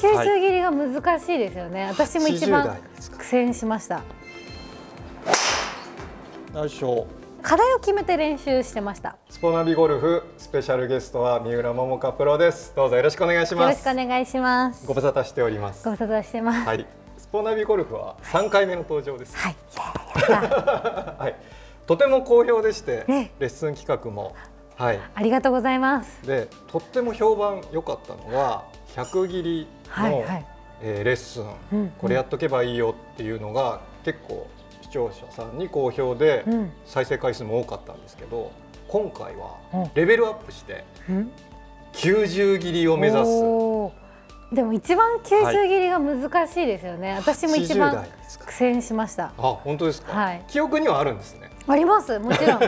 90切りが難しいですよね。はい、私も一番苦戦しました。よいしょ。課題を決めて練習してました。スポナビゴルフスペシャルゲストは三浦桃佳プロです。どうぞよろしくお願いします。よろしくお願いします。ご無沙汰しております。ご無沙汰してます。はい。スポナビゴルフは3回目の登場です。はい。はい。とても好評でして、ね、レッスン企画も。はい。ありがとうございます。で、とっても評判良かったのは100切りのレッスン、これやっとけばいいよっていうのが結構視聴者さんに好評で再生回数も多かったんですけど、今回はレベルアップして90切りを目指す。でも一番90切りが難しいですよね。私も一番苦戦しました。あ、本当ですか。はい、記憶にはあるんですね。あります、もちろん。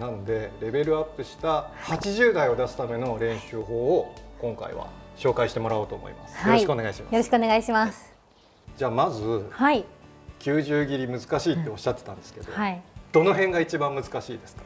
なのでレベルアップした80代を出すための練習法を今回は紹介してもらおうと思います。はい、よろしくお願いします。よろしくお願いします。じゃあまず、はい、90切り難しいっておっしゃってたんですけど、はい、どの辺が一番難しいですか？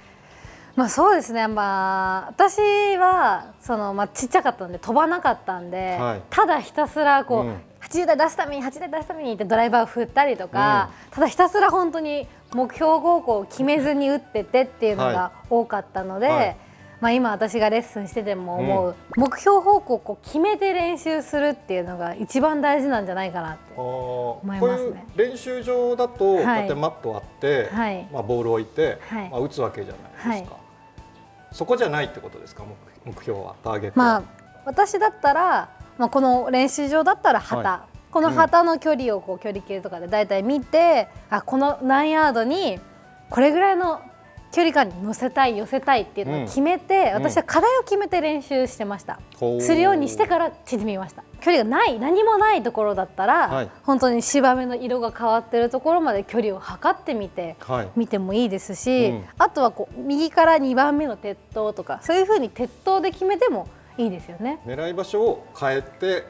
まあそうですね。まあ私はそのちっちゃかったんで飛ばなかったんで、はい、ただひたすらこう、80台出すためにってドライバーを振ったりとか、ただひたすら本当に目標方向を決めずに打っててっていうのが多かったので。はいはい、まあ今私がレッスンしてても思う、目標方向をこう決めて練習するっていうのが一番大事なんじゃないかなって思いますね。練習場だと、こうやってマットあって、はい、まあボールを置いて、はい、まあ打つわけじゃないですか。はい、そこじゃないってことですか、目標は、ターゲットは。まあ私だったら、まあこの練習場だったら旗、はい、この旗の距離をこう距離計とかでだいたい見て、あ、この何ヤードにこれぐらいの距離感に乗せたい、寄せたいっていうのを決めて、私は課題を決めて練習してました。するようにしてから縮みました。距離がない、何もないところだったら、はい、本当に芝目の色が変わってるところまで距離を測ってみて、はい、見てもいいですし、あとはこう右から2番目の鉄塔とか、そういうふうに鉄塔で決めてもいいですよね。狙い場所を変えて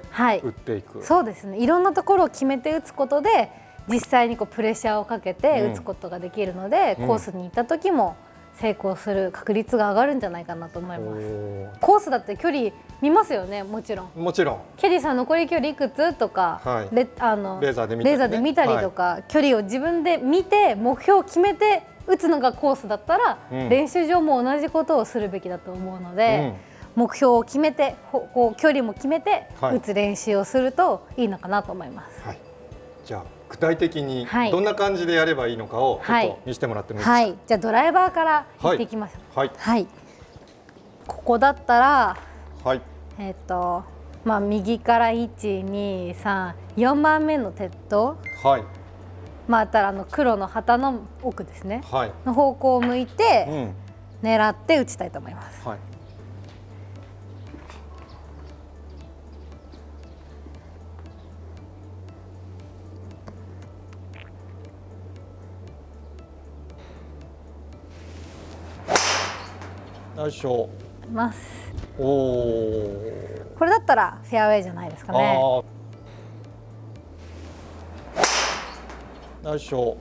打っていく。はい、そうですね。いろんなところを決めて打つことで、実際にこうプレッシャーをかけて打つことができるので、コースに行った時も成功する確率が上がるんじゃないかなと思います。コースだって距離見ますよね、もちろん。もちろん。ケリーさん残り距離いくつとか、はい、レーザーで見たり、とか、はい、距離を自分で見て目標を決めて打つのがコースだったら、練習場も同じことをするべきだと思うので、目標を決めて、こう距離も決めて打つ練習をするといいのかなと思います。はい、じゃあ具体的にどんな感じでやればいいのかをちょっと見せてもらってもいいですか。はい、じゃあドライバーからやっていきます。はい、はい、ここだったら、はい、まあ右から1、2、3、4番目の鉄塔、はい、まあたら黒の旗の奥ですね、はい、の方向を向いて狙って打ちたいと思います。はい、よいます。これだったらフェアウェイじゃないですかね。よいしょ。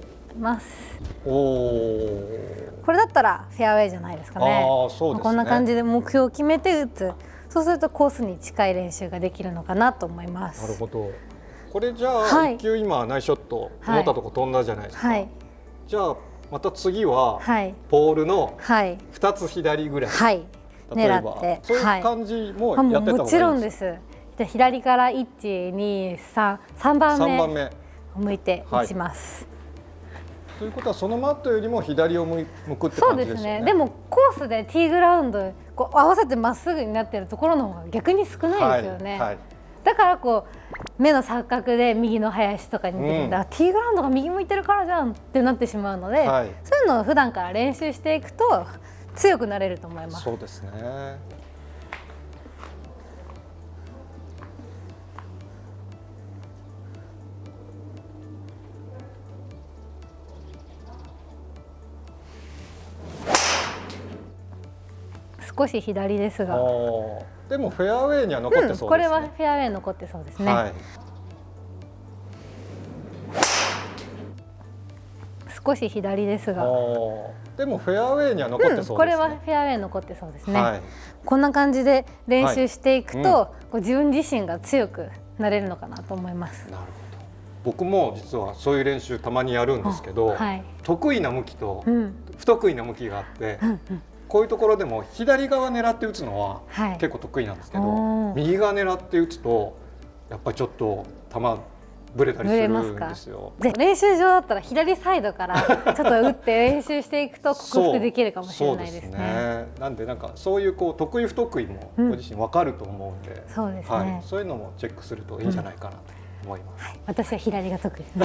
これだったらフェアウェイじゃないですかね。こんな感じで目標を決めて打つ。そうするとコースに近い練習ができるのかなと思います。なるほど。これじゃあ1球今ナイスショット思ったとこ飛んだじゃないですか。はい、じゃあまた次はポールの2つ左ぐらい、はい、例えば狙って、そういう感じもやってた方がいいですか？もちろんです。じゃあ左から1、2、3番目を向いて打ちます。はい、ということはそのマットよりも左を向くって感じですよね。そうですね。でもコースでティーグラウンドこう合わせてまっすぐになってるところの方が逆に少ないですよね。はいはい、だからこう目の錯覚で右の林とかに出てたら、ティーグラウンドが右向いてるからじゃんってなってしまうので、はい、そういうのを普段から練習していくと強くなれると思います。そうですね。少し左ですが。でもフェアウェイには残ってそうですね。これはフェアウェイ残ってそうですね。はい、少し左ですが。でもフェアウェイには残ってそうですね。これはフェアウェイ残ってそうですね。はい、こんな感じで練習していくと、自分自身が強くなれるのかなと思います。なるほど。僕も実はそういう練習たまにやるんですけど、はい、得意な向きと不得意な向きがあって、うんうん、こういうところでも左側狙って打つのは結構得意なんですけど、はい、右側狙って打つとやっぱりちょっと球ブレたりするんですよ。練習場だったら左サイドからちょっと打って練習していくと克服できるかもしれないですね。なんでなんかそういうこう得意不得意もご自身わかると思うんで、そういうのもチェックするといいんじゃないかなと思います。はい、私は左が得意です。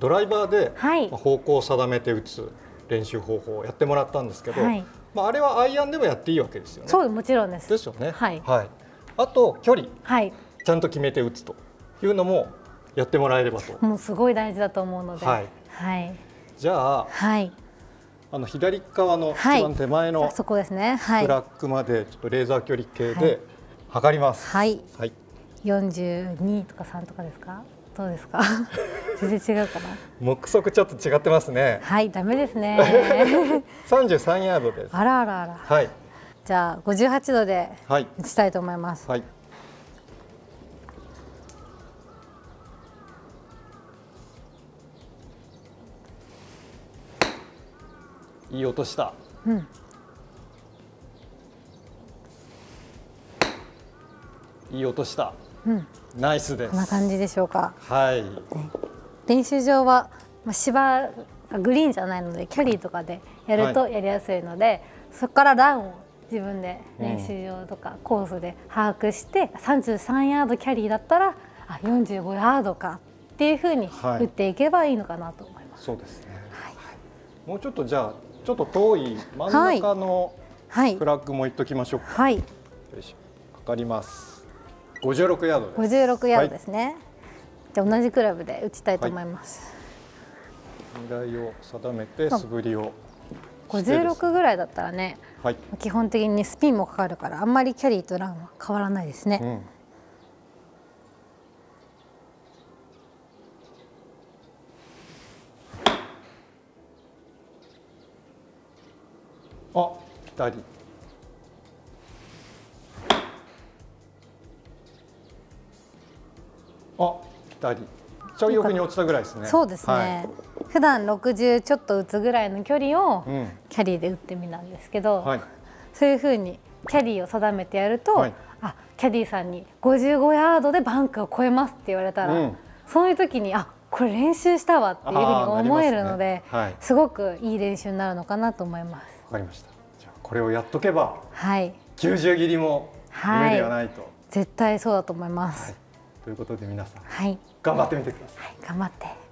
ドライバーで方向を定めて打つ練習方法をやってもらったんですけど、はい、まああれはアイアンでもやっていいわけですよね。そう、もちろんです。ですよね。はい。はい。あと距離。はい。ちゃんと決めて打つというのもやってもらえればと。もうすごい大事だと思うので。はい。はい。じゃあ、はい、左側の一番手前のそこですね。はい。フラッグまでちょっとレーザー距離計で測ります。はい。はい。42とか3とかですか？どうですか？全然違うかな。目測ちょっと違ってますね。はい、ダメですね。33ヤードです。あらあらあら。はい。じゃあ58度で打ちたいと思います。はい。はいいい音した。うん。いい音した。うん。ナイスです。こんな感じでしょうか。はい。練習場は、まあ、芝がグリーンじゃないので、キャリーとかでやるとやりやすいので、はい、そこからランを自分で練習場とかコースで把握して、33ヤードキャリーだったら、あ、45ヤードかっていう風に打っていけばいいのかなと思います。はい、そうですね。はい。もうちょっとじゃあ。ちょっと遠い真ん中のフラッグもいっときましょうか。はい。よし、かかります。56ヤードです。56ヤードですね。じゃあ同じクラブで打ちたいと思います。狙いを定めて素振りを。56ぐらいだったらね。はい。基本的にスピンもかかるからあんまりキャリーとランは変わらないですね。うん。あ、左。あ、左。ちょい横に落ちたぐらいですね。そうですね。はい、普段60ちょっと打つぐらいの距離をキャリーで打ってみなんですけど、はい、そういう風にキャリーを定めてやると、はい、あ、キャディーさんに55ヤードでバンカーを越えますって言われたら、うん、そういう時にあ、これ練習したわっていう風に思えるので、すね、はい、すごくいい練習になるのかなと思います。わかりました。じゃあこれをやっとけば、はい、90切りも夢ではないと、はい、絶対そうだと思います、はい、ということで皆さん、はい、頑張ってみてください、はい、頑張って。